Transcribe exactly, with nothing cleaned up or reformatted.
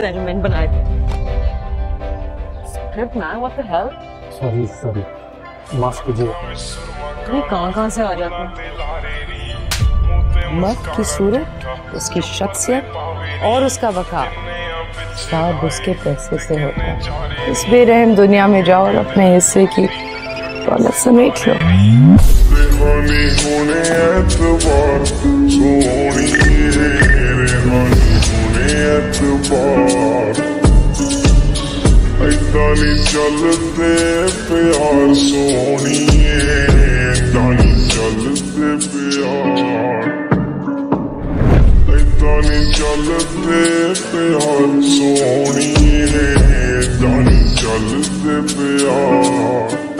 Arrangement बनाए थे। Script man, what the hell? Sorry sorry, माफ कीजिए। ये कहाँ कहाँ से आ जाता है? मर्द की सूरत, उसकी शख्सियत और उसका वक़ार शायद उसके पैसे से होता है। इस बेरहम दुनिया में जाओ और अपने हिस्से की दौलत समेट लो। ऐतानी चलते प्यार सोनिए, ऐतानी चलते प्यार, ऐतानी चलते प्यार सोनिए, ऐतानी चलते प्यार।